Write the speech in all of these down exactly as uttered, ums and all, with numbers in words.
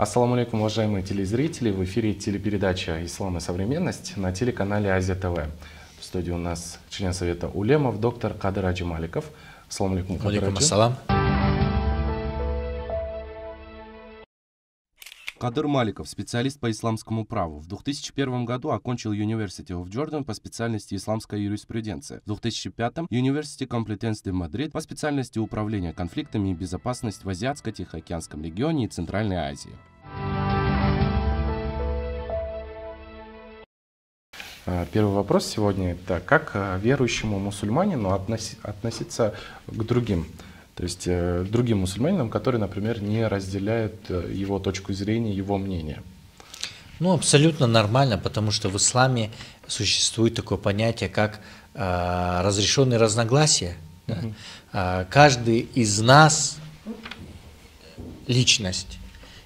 Ассаламу алейкум, уважаемые телезрители! В эфире телепередача «Ислам и современность» на телеканале Азия ТВ. В студии у нас член Совета улемов, доктор Кадыр Ажы Маликов. Ассаламу алейкум, Кадыр Ажы. Кадыр Маликов, специалист по исламскому праву. В две тысячи первом году окончил University of Jordan по специальности исламская юриспруденция. В две тысячи пятом University Комплутенсе Мадрид по специальности управления конфликтами и безопасность в Азиатско-Тихоокеанском регионе и Центральной Азии. Первый вопрос сегодня – это как верующему мусульманину относи, относиться к другим, то есть другим мусульманинам, которые, например, не разделяют его точку зрения, его мнение? Ну, абсолютно нормально, потому что в исламе существует такое понятие, как э, разрешенные разногласия. Да? Mm-hmm. э, каждый из нас – личность.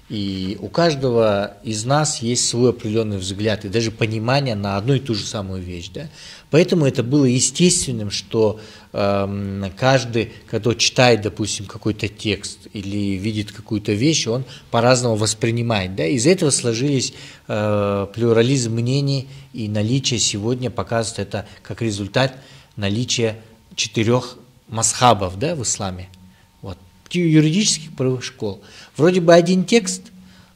И у каждого из нас есть свой определенный взгляд и даже понимание на одну и ту же самую вещь. Да? Поэтому это было естественным, что э, каждый, когда читает, допустим, какой-то текст или видит какую-то вещь, он по-разному воспринимает. Да? Из этого сложились э, плюрализм мнений, и наличие сегодня показывает это как результат наличия четырех масхабов, да, в исламе. Юридических правовых школ. Вроде бы один текст,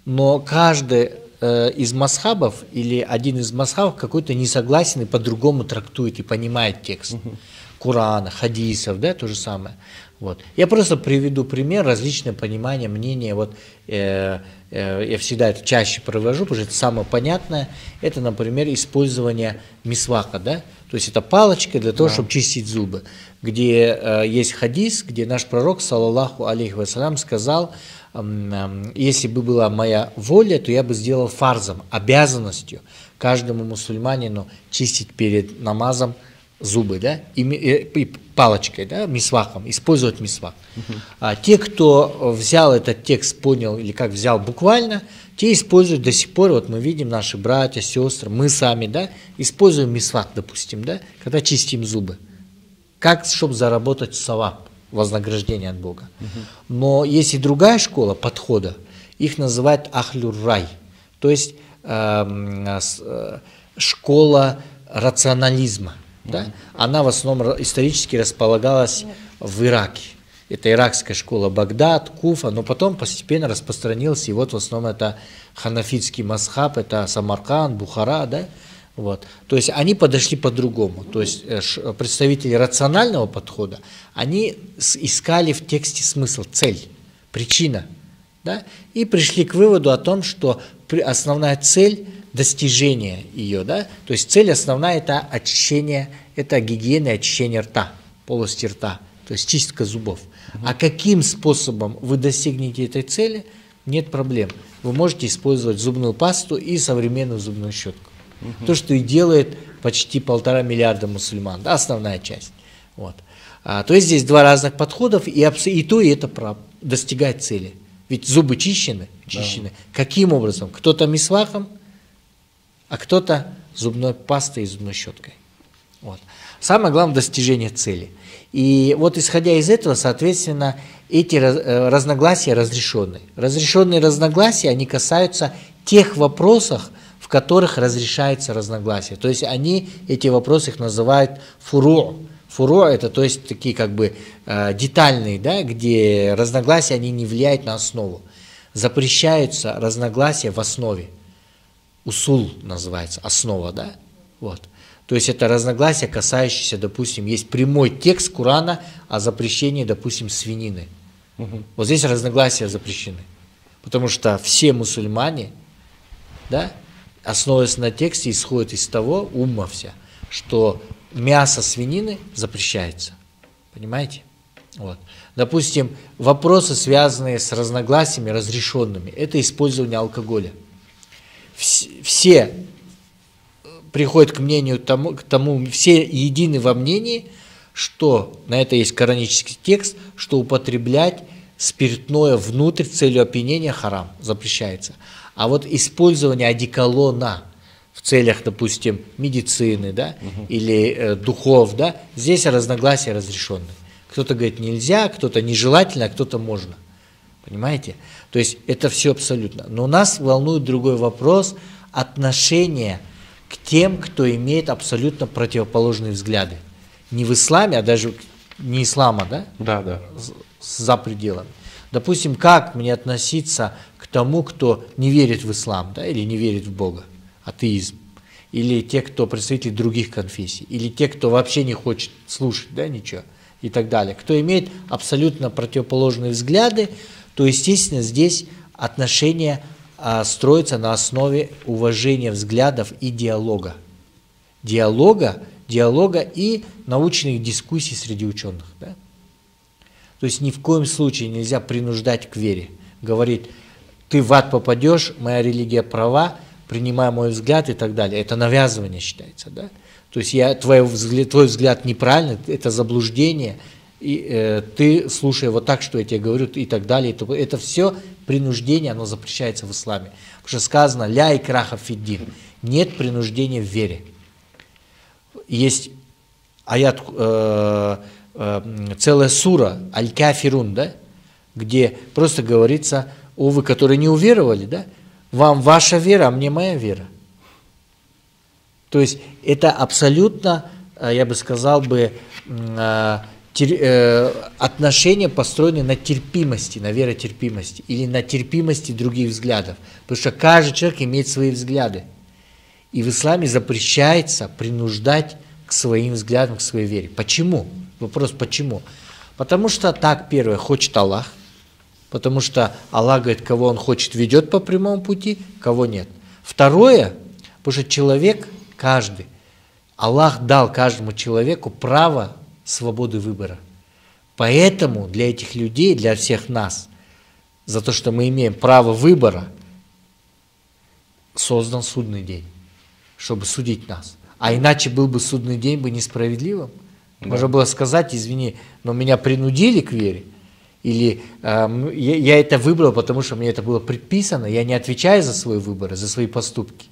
но каждый э, из масхабов или один из масхабов какой-то несогласен и по-другому трактует и понимает текст. Угу. Корана, хадисов, да, то же самое. Вот. Я просто приведу пример, различное понимание, мнение. Вот, э, э, я всегда это чаще провожу, потому что это самое понятное. Это, например, использование мисваха, да? То есть это палочка для того, да, чтобы чистить зубы. Где э, есть хадис, где наш пророк, саллаллаху алейхи вассалам, сказал: э, э, если бы была моя воля, то я бы сделал фарзом, обязанностью каждому мусульманину чистить перед намазом зубы, да, и, и, и палочкой, да, мисвахом, использовать мисвах. Угу. А те, кто взял этот текст, понял, или как взял буквально, те используют до сих пор, вот мы видим, наши братья, сестры, мы сами, да, используем мисвах, допустим, да, когда чистим зубы, как, чтобы заработать саваб, вознаграждение от Бога. Угу. Но есть и другая школа подхода, их называют ахлюрай, то есть э, э, школа рационализма. Да? Она в основном исторически располагалась в Ираке. Это иракская школа, Багдад, Куфа, но потом постепенно распространился. И вот в основном это ханафитский масхаб, это Самарканд, Бухара. Да? Вот. То есть они подошли по-другому. То есть представители рационального подхода, они искали в тексте смысл, цель, причина. Да? И пришли к выводу о том, что основная цель – достижение ее, да, то есть цель основная – это очищение, это гигиена, очищение рта, полости рта, то есть чистка зубов. Mm-hmm. А каким способом вы достигнете этой цели, нет проблем. Вы можете использовать зубную пасту и современную зубную щетку. Mm-hmm. То, что и делает почти полтора миллиарда мусульман, да, основная часть. Вот. А, то есть здесь два разных подходов, и, и то, и это прав, достигать цели. Ведь зубы чищены, чищены. Yeah. Каким образом? Кто-то мисвахом, а кто-то зубной пастой и зубной щеткой. Вот. Самое главное – достижение цели. И вот исходя из этого, соответственно, эти разногласия разрешены. Разрешенные разногласия, они касаются тех вопросов, в которых разрешается разногласие. То есть они, эти вопросы их называют фуро. Фуро – это, то есть, такие как бы детальные, да, где разногласия, они не влияют на основу. Запрещаются разногласия в основе. Усул называется, основа, да, вот. То есть это разногласия, касающиеся, допустим, есть прямой текст Корана о запрещении, допустим, свинины. Угу. Вот здесь разногласия запрещены, потому что все мусульмане, да, основываясь на тексте, исходят из того, умма вся, что мясо свинины запрещается, понимаете? Вот. Допустим, вопросы, связанные с разногласиями разрешенными, это использование алкоголя. Все приходят к мнению тому, к тому, все едины во мнении, что, на это есть коранический текст, что употреблять спиртное внутрь целью опьянения харам, запрещается. А вот использование одеколона в целях, допустим, медицины, да, угу, или э, духов, да, здесь разногласия разрешены. Кто-то говорит нельзя, кто-то нежелательно, а кто-то можно. Понимаете? То есть это все абсолютно. Но нас волнует другой вопрос – отношение к тем, кто имеет абсолютно противоположные взгляды. Не в исламе, а даже не ислама, да? Да, да. За пределами. Допустим, как мне относиться к тому, кто не верит в ислам, да, или не верит в Бога, атеизм, или те, кто представители других конфессий, или те, кто вообще не хочет слушать, да, ничего, и так далее. Кто имеет абсолютно противоположные взгляды, то, естественно, здесь отношения а, строятся на основе уважения взглядов и диалога. Диалога, диалога и научных дискуссий среди ученых, да? То есть ни в коем случае нельзя принуждать к вере. Говорит, ты в ад попадешь, моя религия права, принимай мой взгляд и так далее. Это навязывание считается, да? То есть я, твой, взгляд, твой взгляд неправильный, это заблуждение, и, э, ты слушай вот так, что я тебе говорю, и так далее. Это, это все принуждение, оно запрещается в исламе. Потому что сказано, ля икраха фиддин, нет принуждения в вере. Есть аят... Э, целая сура, аль-кафирун, да, где просто говорится, о, вы, которые не уверовали, да, вам ваша вера, а мне моя вера. То есть это абсолютно, я бы сказал бы, отношения, построенные на терпимости, на веротерпимости или на терпимости других взглядов. Потому что каждый человек имеет свои взгляды. И в исламе запрещается принуждать к своим взглядам, к своей вере. Почему? Вопрос почему? Потому что так, первое, хочет Аллах, потому что Аллах говорит, кого он хочет, ведет по прямому пути, кого нет. Второе, потому что человек, каждый, Аллах дал каждому человеку право свободы выбора. Поэтому для этих людей, для всех нас, за то, что мы имеем право выбора, создан судный день, чтобы судить нас. А иначе был бы судный день бы несправедливым. Да. Можно было сказать, извини, но меня принудили к вере, или э, я, я это выбрал, потому что мне это было предписано, я не отвечаю за свои выборы, за свои поступки.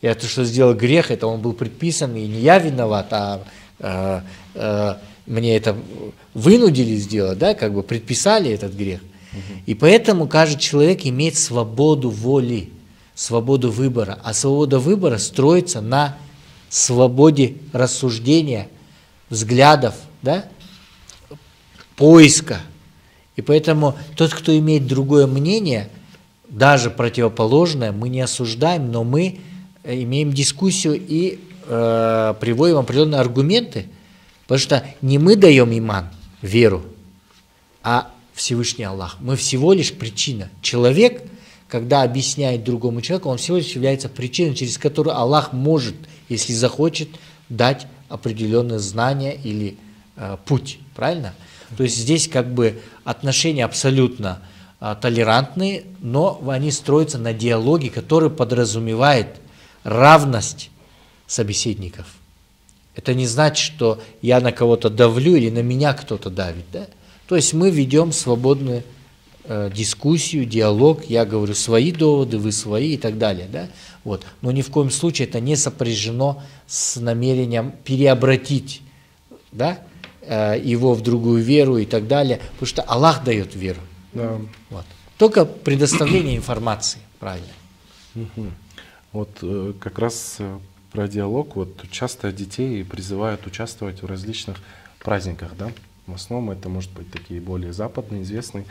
Я то, что сделал грех, это он был предписан, и не я виноват, а э, э, мне это вынудили сделать, да, как бы предписали этот грех. Угу. И поэтому каждый человек имеет свободу воли, свободу выбора, а свобода выбора строится на свободе рассуждения, взглядов, да, поиска. И поэтому тот, кто имеет другое мнение, даже противоположное, мы не осуждаем, но мы имеем дискуссию и э, приводим определенные аргументы, потому что не мы даем иман, веру, а Всевышний Аллах. Мы всего лишь причина. Человек, когда объясняет другому человеку, он всего лишь является причиной, через которую Аллах может, если захочет, дать определенные знания или э, путь, правильно? То есть здесь как бы отношения абсолютно э, толерантные, но они строятся на диалоге, который подразумевает равность собеседников. Это не значит, что я на кого-то давлю или на меня кто-то давит, да? То есть мы ведем свободную э, дискуссию, диалог, я говорю свои доводы, вы свои и так далее, да? Вот. Но ни в коем случае это не сопряжено с намерением переобратить, да, его в другую веру и так далее, потому что Аллах дает веру. Да. Вот. Только предоставление информации, правильно. Угу. Вот как раз про диалог, вот часто детей призывают участвовать в различных праздниках, да? В основном это может быть такие более западные, известные.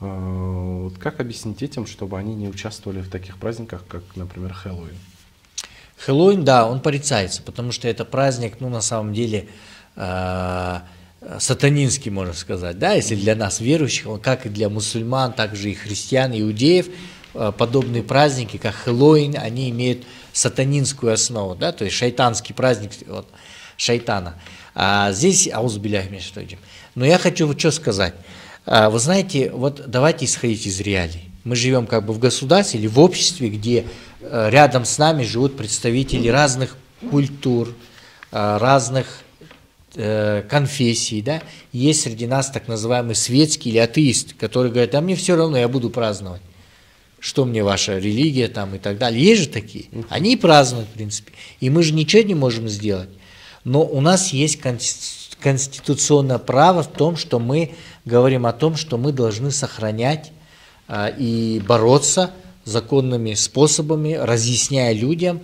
Вот как объяснить этим, чтобы они не участвовали в таких праздниках, как, например, Хэллоуин? Хэллоуин, да, он порицается, потому что это праздник, ну, на самом деле, э, сатанинский, можно сказать, да, если для нас верующих, он как и для мусульман, так же и христиан, и иудеев, э, подобные праздники, как Хэллоуин, они имеют сатанинскую основу, да, то есть шайтанский праздник, вот, шайтана. А здесь аузбиляхи, мин тойджим. Но я хочу вот что сказать. Вы знаете, вот давайте исходить из реалий. Мы живем как бы в государстве или в обществе, где рядом с нами живут представители разных культур, разных конфессий, да? Есть среди нас так называемые светские или атеисты, которые говорят, а мне все равно, я буду праздновать. Что мне ваша религия там и так далее. Есть же такие. Они и празднуют, в принципе. И мы же ничего не можем сделать. Но у нас есть конституционное право в том, что мы говорим о том, что мы должны сохранять и бороться законными способами, разъясняя людям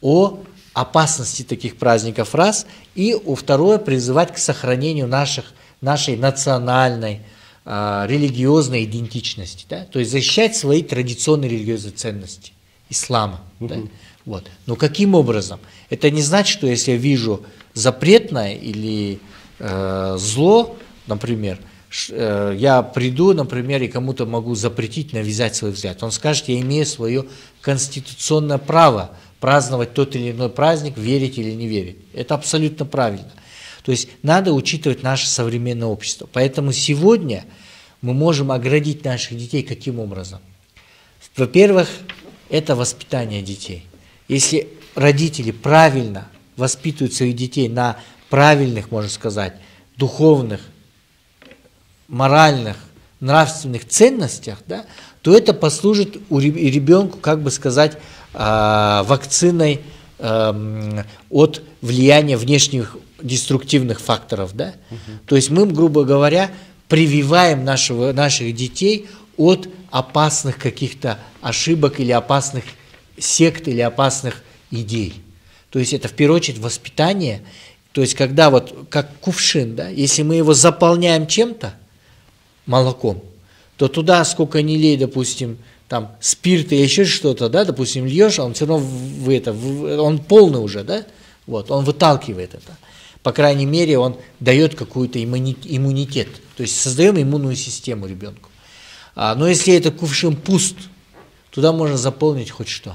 о опасности таких праздников, раз, и, второе, призывать к сохранению наших, нашей национальной, э, религиозной идентичности, да? То есть защищать свои традиционные религиозные ценности ислама. Угу. Да? Вот. Но каким образом? Это не значит, что если я вижу запретное или э, зло, например, э, я приду, например, и кому-то могу запретить, навязать свой взгляд. Он скажет, я имею свое конституционное право праздновать тот или иной праздник, верить или не верить. Это абсолютно правильно. То есть надо учитывать наше современное общество. Поэтому сегодня мы можем оградить наших детей каким образом? Во-первых, это воспитание детей. Если родители правильно воспитывают своих детей на правильных, можно сказать, духовных, моральных, нравственных ценностях, да, то это послужит у ребенку, как бы сказать, вакциной от влияния внешних деструктивных факторов. Да? Угу. То есть мы, грубо говоря, прививаем нашего, наших детей от опасных каких-то ошибок или опасных сект или опасных идей. То есть это в первую очередь воспитание. То есть когда вот как кувшин, да, если мы его заполняем чем-то, молоком, то туда сколько ни лей, допустим, там спирт и еще что-то, да, допустим, льешь, а он все равно в это, в, он полный уже, да, вот, он выталкивает это. По крайней мере, он дает какой-то иммунитет, то есть создаем иммунную систему ребенку. А, но если это кувшин пуст, туда можно заполнить хоть что.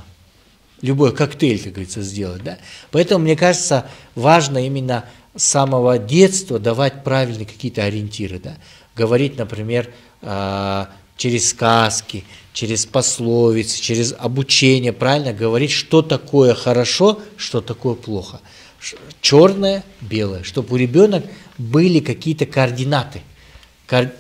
Любой коктейль, как говорится, сделать, да. Поэтому, мне кажется, важно именно с самого детства давать правильные какие-то ориентиры, да. Говорить, например, через сказки, через пословицы, через обучение, правильно говорить, что такое хорошо, что такое плохо. Черное, белое. Чтобы у ребенка были какие-то координаты,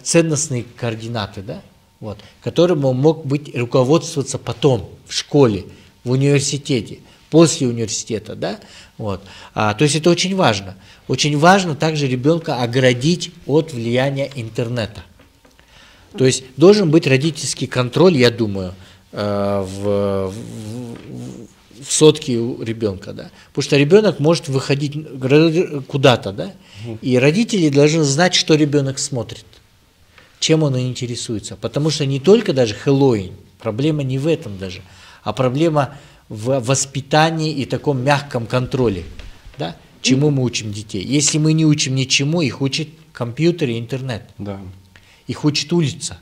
ценностные координаты, да? Вот, которым он мог быть, руководствоваться потом в школе, в университете, после университета. Да? Вот. А, то есть это очень важно. Очень важно также ребенка оградить от влияния интернета. То есть должен быть родительский контроль, я думаю, в, в, в сотке у ребенка. Да? Потому что ребенок может выходить куда-то, да? И родители должны знать, что ребенок смотрит, чем он интересуется. Потому что не только даже Хэллоуин, проблема не в этом даже, а проблема в воспитании и таком мягком контроле, да? Чему мы учим детей. Если мы не учим ничему, их учат компьютер и интернет. Да. Их учит улица.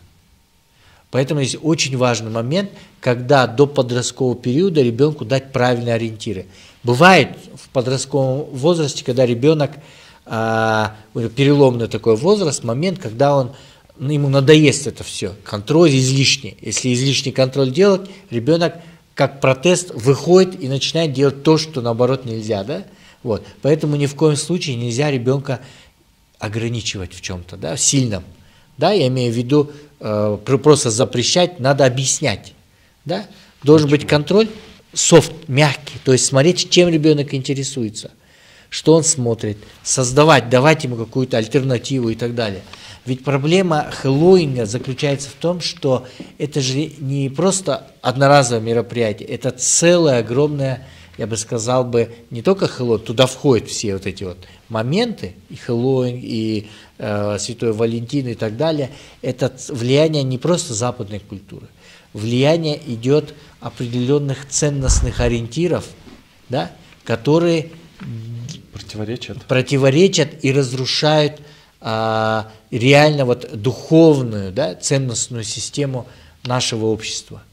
Поэтому здесь очень важный момент, когда до подросткового периода ребенку дать правильные ориентиры. Бывает в подростковом возрасте, когда ребенок, э, переломный такой возраст, момент, когда он, ему надоест это все, контроль излишний. Если излишний контроль делать, ребенок как протест выходит и начинает делать то, что наоборот нельзя. Да? Вот. Поэтому ни в коем случае нельзя ребенка ограничивать в чем-то, да, в сильном. Да, я имею в виду, э, просто запрещать, надо объяснять. Да? Должен Почему? быть контроль софт, мягкий, то есть смотреть, чем ребенок интересуется, что он смотрит, создавать, давать ему какую-то альтернативу и так далее. Ведь проблема Хэллоуина заключается в том, что это же не просто одноразовое мероприятие, это целое огромное, я бы сказал бы, не только Хэллоуин, туда входят все вот эти вот моменты, и Хэллоуин, и э, Святой Валентин и так далее. Это влияние не просто западной культуры, влияние идет определенных ценностных ориентиров, да, которые противоречат. противоречат и разрушают э, реально вот духовную, да, ценностную систему нашего общества.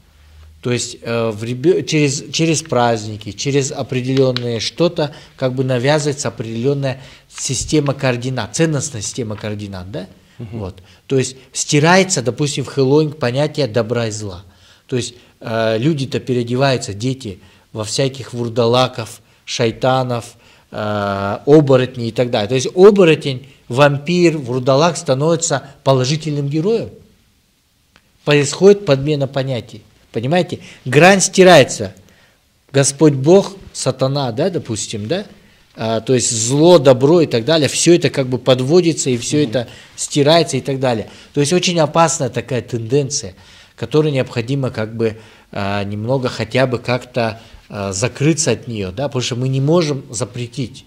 То есть э, в ребё... через, через праздники, через определенное что-то, как бы навязывается определенная система координат, ценностная система координат, да? Угу. Вот. То есть стирается, допустим, в Хэллоуин понятие добра и зла. То есть э, люди-то переодеваются, дети, во всяких вурдалаков, шайтанов, э, оборотней и так далее. То есть оборотень, вампир, вурдалак становится положительным героем. Происходит подмена понятий. Понимаете, грань стирается. Господь Бог, сатана, да, допустим, да, а, то есть зло, добро и так далее, все это как бы подводится и все mm-hmm. это стирается и так далее. То есть очень опасная такая тенденция, который необходимо как бы э, немного хотя бы как-то э, закрыться от нее, да, потому что мы не можем запретить,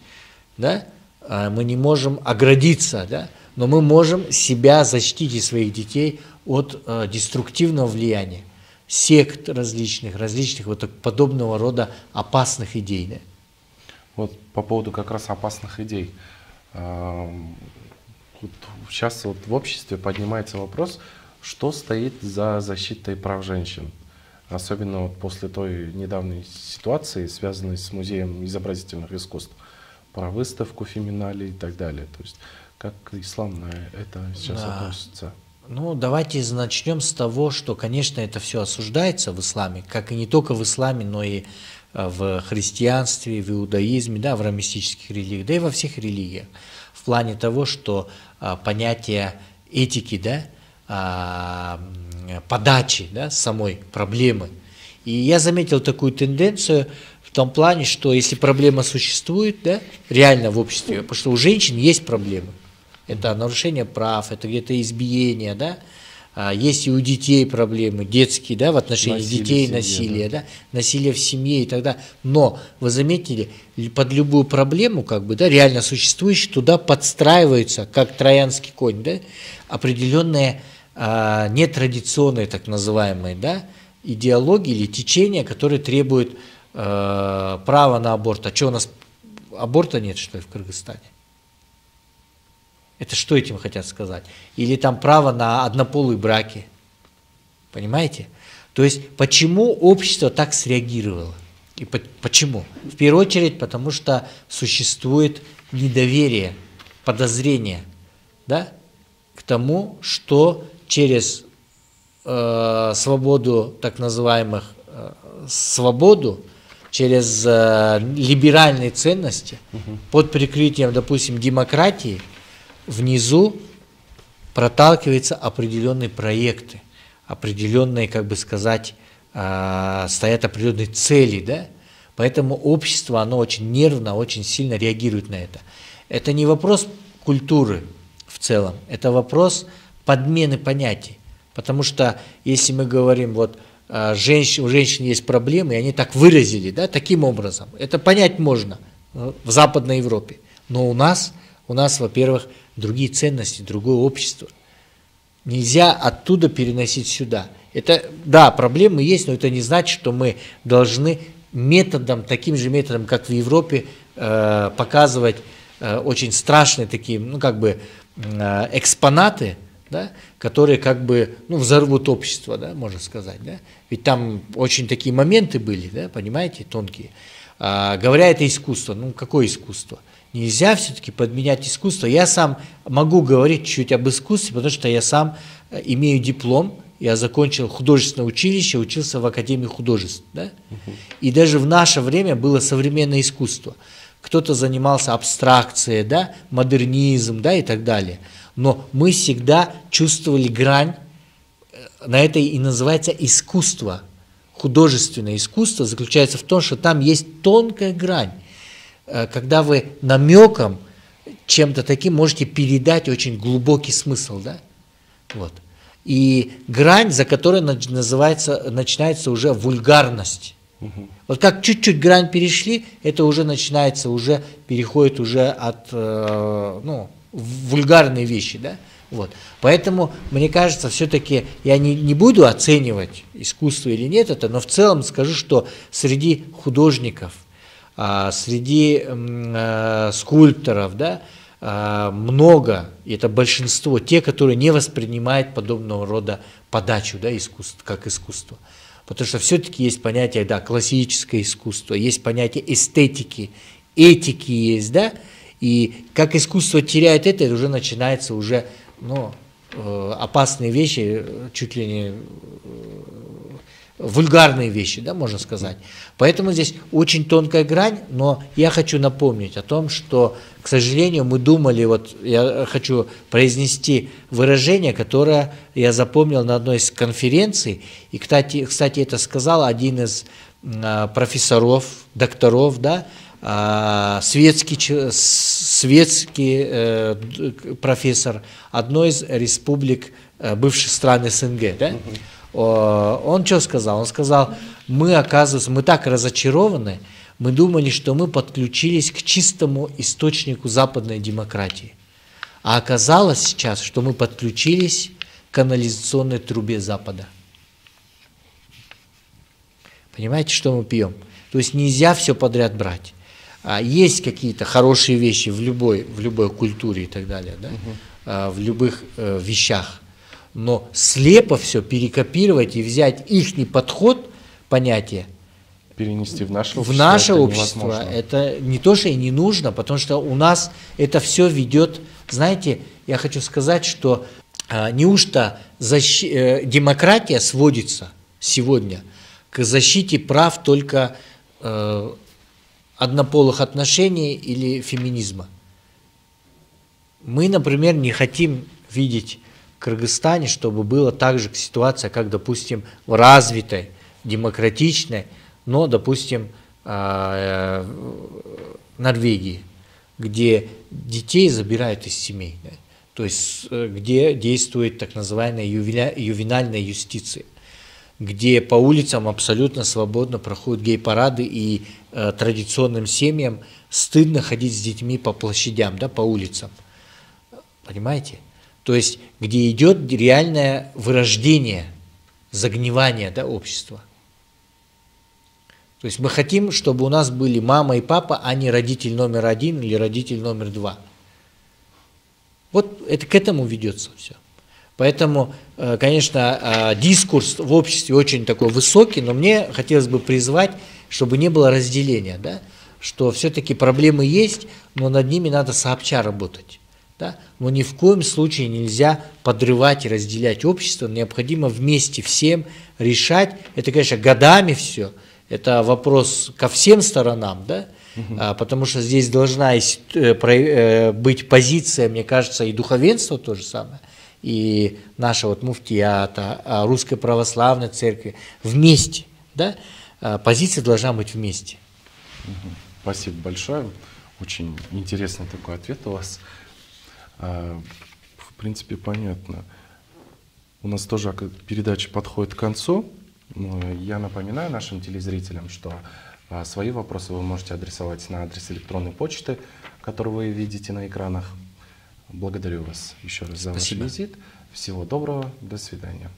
да, э, мы не можем оградиться, да, но мы можем себя защитить и своих детей от э, деструктивного влияния сект различных, различных вот подобного рода опасных идей. Да. Вот по поводу как раз опасных идей. Сейчас вот в обществе поднимается вопрос, что стоит за защитой прав женщин. Особенно вот после той недавней ситуации, связанной с Музеем изобразительных искусств, про выставку феминали и так далее. То есть как ислам на это сейчас да. относится? Ну, давайте начнем с того, что, конечно, это все осуждается в исламе, как и не только в исламе, но и в христианстве, в иудаизме, да, в рамистических религиях, да и во всех религиях. В плане того, что а, понятие этики, да, а, подачи, да, самой проблемы. И я заметил такую тенденцию в том плане, что если проблема существует, да, реально в обществе, потому что у женщин есть проблемы. Это нарушение прав, это где-то избиение, да? а, есть и у детей проблемы, детские, да, в отношении насилие детей, семье, насилие, да? Да? насилие в семье и так далее. Но, вы заметили, под любую проблему, как бы, да, реально существующую, туда подстраивается, как троянский конь, да, определенные а, нетрадиционные, так называемые, да, идеологии или течения, которые требуют а, права на аборт. А что у нас, аборта нет, что ли, в Кыргызстане? Это что этим хотят сказать? Или там право на однополые браки. Понимаете? То есть, почему общество так среагировало? И по почему? В первую очередь, потому что существует недоверие, подозрение, да, к тому, что через э, свободу, так называемых, э, свободу, через э, либеральные ценности, угу. под прикрытием, допустим, демократии, внизу проталкиваются определенные проекты, определенные, как бы сказать, э, стоят определенные цели, да? Поэтому общество, оно очень нервно, очень сильно реагирует на это. Это не вопрос культуры в целом, это вопрос подмены понятий, потому что если мы говорим, вот э, женщин, у женщин есть проблемы, и они так выразили, да, таким образом, это понять можно в Западной Европе, но у нас, у нас, во-первых, другие ценности, другое общество. Нельзя оттуда переносить сюда. Это, да, проблемы есть, но это не значит, что мы должны методом, таким же методом, как в Европе, э, показывать э, очень страшные такие, ну, как бы, э, экспонаты, да, которые, как бы, ну, взорвут общество, да, можно сказать. Да? Ведь там очень такие моменты были, да, понимаете, тонкие. А, говоря, это искусство. Ну, какое искусство? Нельзя все-таки подменять искусство. Я сам могу говорить чуть-чуть об искусстве, потому что я сам имею диплом. Я закончил художественное училище, учился в Академии художеств. Да? Угу. И даже в наше время было современное искусство. Кто-то занимался абстракцией, да? модернизм, да? и так далее. Но мы всегда чувствовали грань. На это и называется искусство. Художественное искусство заключается в том, что там есть тонкая грань, когда вы намеком, чем-то таким, можете передать очень глубокий смысл, да? Вот. И грань, за которой называется, начинается уже вульгарность. Угу. Вот как чуть-чуть грань перешли, это уже начинается, уже переходит уже от, э, ну, вульгарные вещи, да? Вот. Поэтому, мне кажется, все-таки я не, не буду оценивать, искусство или нет это, но в целом скажу, что среди художников, среди э, скульпторов, да, э, много, и это большинство, те, которые не воспринимают подобного рода подачу, да, искусств, как искусство. Потому что все-таки есть понятие, да, классическое искусство, есть понятие эстетики, этики есть, да, и как искусство теряет это, это уже начинается уже, ну, э, опасные вещи, чуть ли не... вульгарные вещи, да, можно сказать. Поэтому здесь очень тонкая грань, но я хочу напомнить о том, что, к сожалению, мы думали, вот я хочу произнести выражение, которое я запомнил на одной из конференций, и, кстати, кстати это сказал один из профессоров, докторов, да, светский, светский профессор одной из республик бывших стран СНГ, да, Он что сказал? Он сказал, мы, оказывается, мы так разочарованы, мы думали, что мы подключились к чистому источнику западной демократии. А оказалось сейчас, что мы подключились к канализационной трубе Запада. Понимаете, что мы пьем? То есть нельзя все подряд брать. Есть какие-то хорошие вещи в любой, в любой культуре и так далее, да? Угу. В любых вещах. Но слепо все перекопировать и взять ихний подход, понятие, перенести в наше общество, в наше это, общество это не то, что и не нужно, потому что у нас это все ведет, знаете, я хочу сказать, что а, неужто защ... э, демократия сводится сегодня к защите прав только э, однополых отношений или феминизма. Мы, например, не хотим видеть в Кыргызстане, чтобы была также ситуация, как, допустим, в развитой, демократичной, но, допустим, в Норвегии, где детей забирают из семей, да? То есть где действует так называемая ювенальная юстиция, где по улицам абсолютно свободно проходят гей-парады, и э, традиционным семьям стыдно ходить с детьми по площадям, да, по улицам, понимаете? То есть где идет реальное вырождение, загнивание, да, общества. То есть мы хотим, чтобы у нас были мама и папа, а не родитель номер один или родитель номер два. Вот это, к этому ведется все. Поэтому, конечно, дискурс в обществе очень такой высокий, но мне хотелось бы призвать, чтобы не было разделения, да? Что все-таки проблемы есть, но над ними надо сообща работать. Да? Но ни в коем случае нельзя подрывать и разделять общество, необходимо вместе всем решать. Это, конечно, годами все. Это вопрос ко всем сторонам, да? Угу. А, потому что здесь должна есть, э, про, э, быть позиция, мне кажется, и духовенство то же самое, и наша вот муфтията, Русской Православной Церкви вместе, да? А, позиция должна быть вместе. Угу. Спасибо большое, очень интересный такой ответ у вас. А, в принципе, понятно. У нас тоже передача подходит к концу. Я напоминаю нашим телезрителям, что а, свои вопросы вы можете адресовать на адрес электронной почты, который вы видите на экранах. Благодарю вас еще раз за Спасибо. Ваш визит. Всего доброго. До свидания.